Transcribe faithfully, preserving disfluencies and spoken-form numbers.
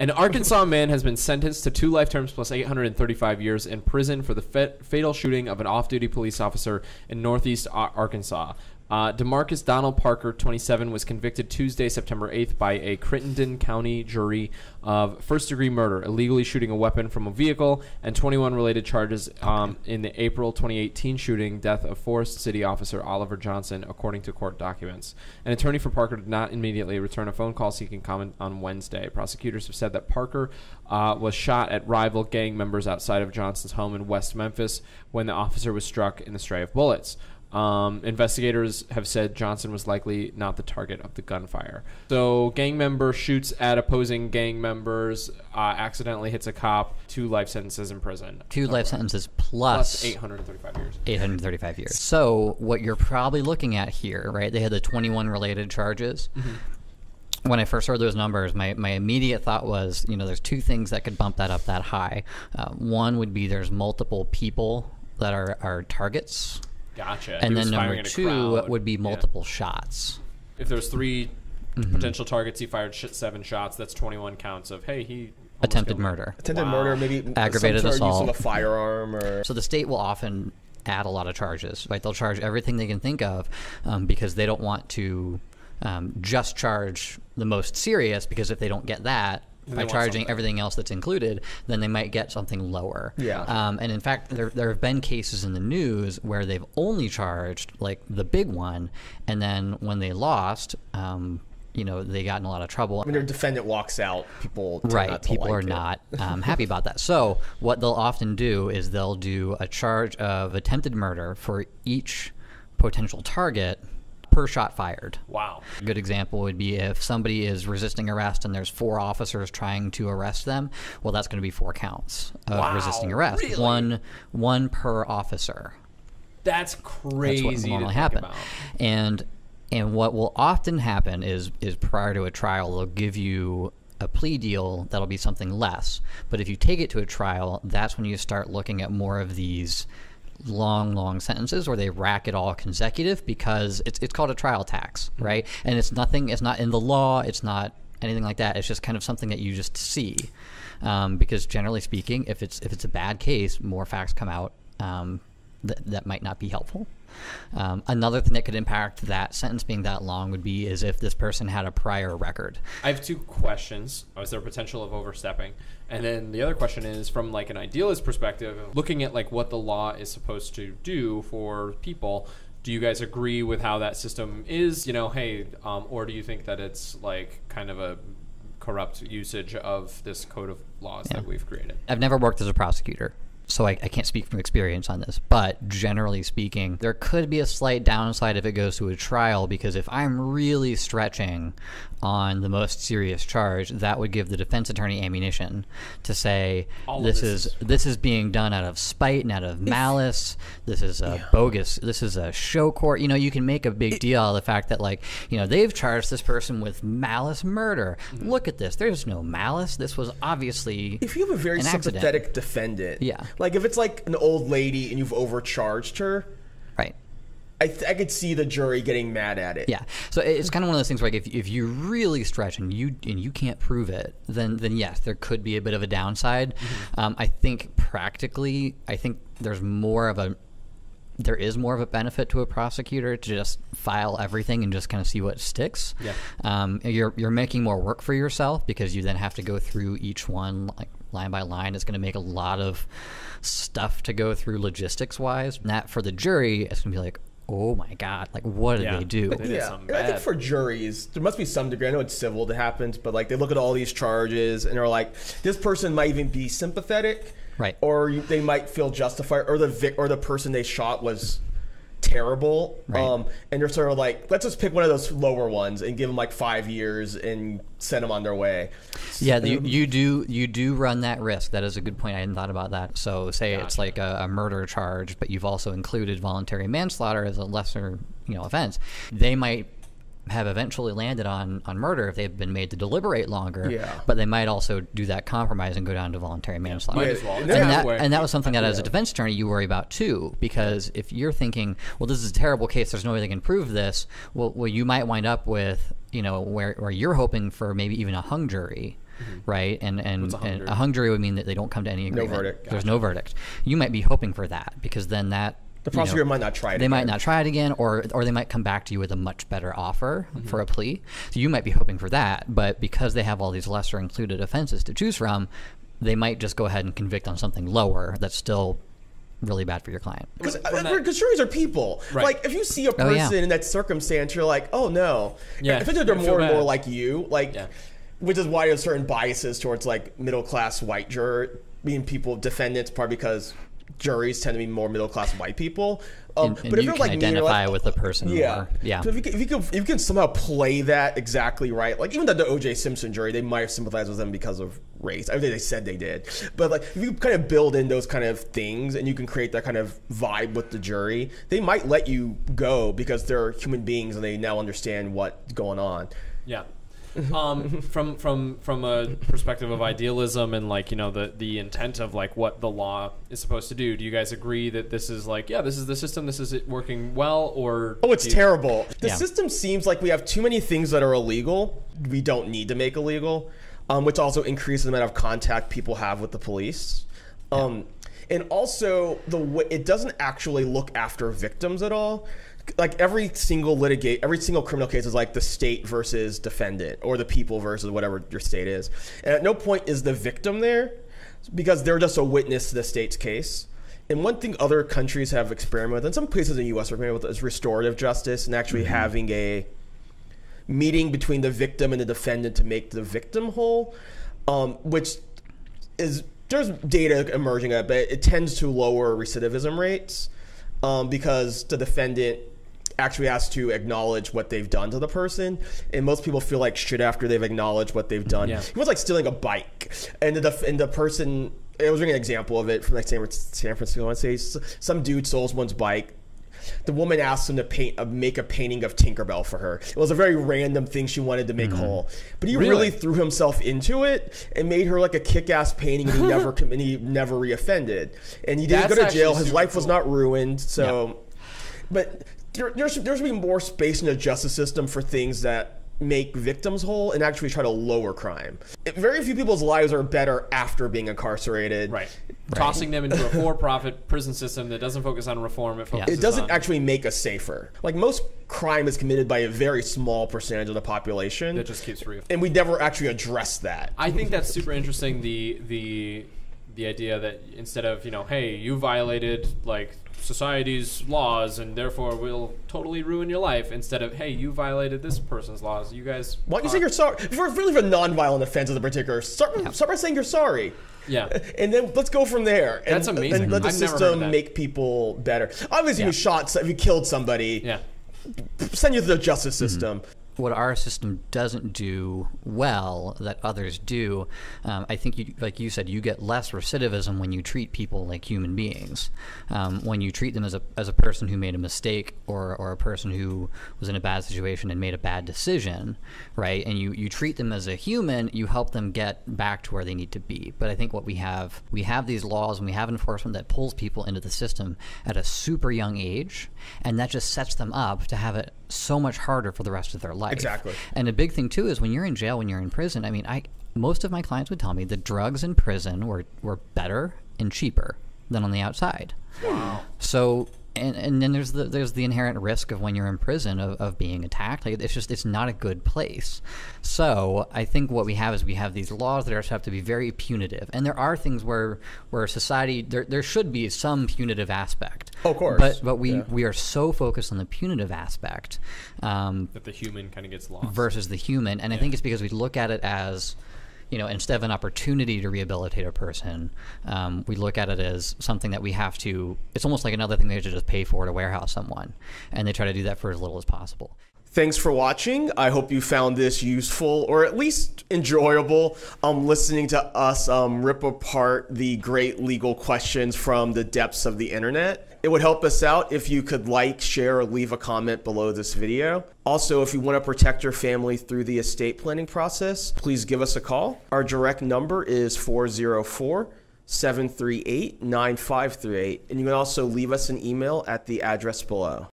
An Arkansas man has been sentenced to two life terms plus eight hundred thirty-five years in prison for the fet- fatal shooting of an off-duty police officer in northeast Ar- Arkansas. Uh, DeMarcus Donald Parker, twenty-seven, was convicted Tuesday, September eighth, by a Crittenden County jury of first-degree murder, illegally shooting a weapon from a vehicle, and twenty-one related charges um, in the April twenty eighteen shooting death of Forest City officer Oliver Johnson, according to court documents. An attorney for Parker did not immediately return a phone call seeking comment on Wednesday. Prosecutors have said that Parker uh, was shot at rival gang members outside of Johnson's home in West Memphis when the officer was struck in the stray of bullets. Um, investigators have said Johnson was likely not the target of the gunfire. So gang member shoots at opposing gang members, uh, accidentally hits a cop, two life sentences in prison. Two life sentences plus... Plus eight hundred thirty-five years. eight hundred thirty-five years. So what you're probably looking at here, right, they had the twenty-one related charges. Mm-hmm. When I first heard those numbers, my, my immediate thought was, you know, there's two things that could bump that up that high. Uh, one would be there's multiple people that are, are targets. Gotcha. And he then number two would be multiple yeah. shots. If there's three mm-hmm. potential targets, he fired sh- seven shots. That's twenty-one counts of hey he attempted murder, attempted wow. murder, maybe aggravated assault, use of a firearm, or so the state will often add a lot of charges. Right, they'll charge everything they can think of um, because they don't want to um, just charge the most serious because if they don't get that. By charging something. Everything else that's included, then they might get something lower. Yeah. Um, and in fact, there there have been cases in the news where they've only charged like the big one, and then when they lost, um, you know, they got in a lot of trouble. When their defendant walks out, people right not people like are it. not um, happy about that. So what they'll often do is they'll do a charge of attempted murder for each potential target. Per shot fired. Wow. A good example would be if somebody is resisting arrest and there's four officers trying to arrest them. Well, that's going to be four counts of wow, resisting arrest. Really? One, one per officer. That's crazy. That's what normally happens. And and what will often happen is is prior to a trial, they'll give you a plea deal that'll be something less. But if you take it to a trial, that's when you start looking at more of these. Long, long sentences where they rack it all consecutive because it's it's called a trial tax, right? And it's nothing, it's not in the law, it's not anything like that. It's just kind of something that you just see um, because generally speaking, if it's if it's a bad case, more facts come out um, that that might not be helpful. Um, another thing that could impact that sentence being that long would be is if this person had a prior record. I have two questions. Is there potential of overstepping? And then the other question is from like an idealist perspective, looking at like what the law is supposed to do for people. Do you guys agree with how that system is? You know, hey, um, or do you think that it's like kind of a corrupt usage of this code of laws yeah. that we've created? I've never worked as a prosecutor. So I, I can't speak from experience on this, but generally speaking, there could be a slight downside if it goes to a trial because if I'm really stretching on the most serious charge, that would give the defense attorney ammunition to say this, this is, is this is being done out of spite and out of malice. This is a yeah. bogus. This is a show court. You know, you can make a big deal out of the fact that like, you know, they've charged this person with malice murder. Mm-hmm. Look at this. There's no malice. This was obviously if you have a very sympathetic accident. defendant. Yeah. Like, if it's, like, an old lady and you've overcharged her. Right. I, th- I could see the jury getting mad at it. Yeah. So it's kind of one of those things, like, if, if you really stretch and you and you can't prove it, then, then yes, there could be a bit of a downside. Mm-hmm. Um, I think practically, I think there's more of a... there is more of a benefit to a prosecutor to just file everything and just kind of see what sticks. Yeah. Um, you're you're making more work for yourself because you then have to go through each one like line by line. It's going to make a lot of stuff to go through logistics wise. And that for the jury, it's going to be like, oh my God, like what did yeah. they do? They yeah. did I think for juries, there must be some degree. I know it's civil that happens, but like they look at all these charges and they're like, this person might even be sympathetic. Right. Or they might feel justified, or the vic- or the person they shot was terrible. Right. Um, and they're sort of like, let's just pick one of those lower ones and give them like five years and send them on their way. Yeah, you, you do you do run that risk. That is a good point. I hadn't thought about that. So say gotcha. It's like a, a murder charge, but you've also included voluntary manslaughter as a lesser, you know, offense. They might have eventually landed on, on murder if they've been made to deliberate longer, yeah. but they might also do that compromise and go down to voluntary manslaughter. Yeah, might as well. And, that, and that was something that as a defense attorney you worry about too, because if you're thinking, well, this is a terrible case, there's no way they can prove this, well, well you might wind up with, you know, where, where you're hoping for maybe even a hung jury. mm-hmm. right? And and, and a hung jury would mean that they don't come to any agreement. No verdict. Gotcha. There's no verdict. You might be hoping for that, because then that the prosecutor you know, might not try it. They again. might not try it again, or or they might come back to you with a much better offer mm-hmm. for a plea. So you might be hoping for that, but because they have all these lesser included offenses to choose from, they might just go ahead and convict on something lower that's still really bad for your client. Because juries are people. Right. Like, if you see a person oh, yeah. in that circumstance, you're like, oh no. Yeah. If they're more and more like you, like, yeah. which is why there's certain biases towards like middle class white juror, being people defendants, probably because juries tend to be more middle class white people. Um, and, and but if you you're can like identify me, like, with the person. Yeah. More. Yeah. So if you can, if you can, if you can somehow play that exactly right, like even the, the O J Simpson jury, they might have sympathized with them because of race. I mean, they said they did. But like, if you kind of build in those kind of things and you can create that kind of vibe with the jury, they might let you go because they're human beings and they now understand what's going on. Yeah. um, from from from a perspective of idealism and like you know the the intent of like what the law is supposed to do, do you guys agree that this is like yeah this is the system, this is it working well, or oh it's terrible? The yeah. system seems like we have too many things that are illegal we don't need to make illegal, um, which also increases the amount of contact people have with the police, um, yeah. and also the way it doesn't actually look after victims at all. Like every single litigate, every single criminal case is like the state versus defendant, or the people versus whatever your state is. And at no point is the victim there, because they're just a witness to the state's case. And one thing other countries have experimented with, and some places in the U S are experimenting with, is restorative justice, and actually mm-hmm. having a meeting between the victim and the defendant to make the victim whole, um, which is, there's data emerging, but it tends to lower recidivism rates um, because the defendant actually has to acknowledge what they've done to the person, and most people feel like shit after they've acknowledged what they've done. Yeah. It was like stealing a bike, and the and the person. I was reading an example of it from like San, San Francisco. I say some dude stole someone's bike. The woman asked him to paint a, make a painting of Tinkerbell for her. It was a very random thing she wanted to make mm-hmm. whole, but he really? really threw himself into it and made her like a kick-ass painting, and he never and he never reoffended, and he didn't That's go to jail. His life cool. was not ruined. So, yep. but. There, there, should, there should be more space in the justice system for things that make victims whole and actually try to lower crime. Very few people's lives are better after being incarcerated. Right. right. Tossing them into a for-profit prison system that doesn't focus on reform. It, focuses yeah. it doesn't on... actually make us safer. Like, most crime is committed by a very small percentage of the population. That just keeps reoffending. And we never actually address that. I think that's super interesting, the, the, the idea that instead of, you know, hey, you violated, like... society's laws and therefore will totally ruin your life, instead of hey, you violated this person's laws, you guys why don't you say you're sorry for really for non-violent offenses in particular? Start, start by saying you're sorry, yeah and then let's go from there. And that's amazing. And let the I've system make people better. Obviously yeah. you shot if you killed somebody, yeah send you to the justice system. mm-hmm. What our system doesn't do well that others do, um, I think, you, like you said, you get less recidivism when you treat people like human beings. Um, when you treat them as a, as a person who made a mistake, or, or a person who was in a bad situation and made a bad decision, right? And you, you treat them as a human, you help them get back to where they need to be. But I think what we have, we have these laws and we have enforcement that pulls people into the system at a super young age, and that just sets them up to have it so much harder for the rest of their life. Exactly. And a big thing too is when you're in jail, when you're in prison, I mean, I most of my clients would tell me the drugs in prison were, were better and cheaper than on the outside. Wow. So and, and then there's the there's the inherent risk of when you're in prison of, of being attacked. Like, it's just it's not a good place. So I think what we have is we have these laws that are have to be very punitive. And there are things where where society there there should be some punitive aspect. Oh, of course. But but we, yeah. we are so focused on the punitive aspect. Um, that the human kind of gets lost. Versus the human. And yeah. I think it's because we look at it as, you know, instead of an opportunity to rehabilitate a person, um, we look at it as something that we have to, it's almost like another thing they should just pay for to warehouse someone. And they try to do that for as little as possible. Thanks for watching. I hope you found this useful, or at least enjoyable, um, listening to us um, rip apart the great legal questions from the depths of the internet. It would help us out if you could like, share, or leave a comment below this video. Also, if you want to protect your family through the estate planning process, please give us a call. Our direct number is four zero four, seven three eight, nine five three eight, and you can also leave us an email at the address below.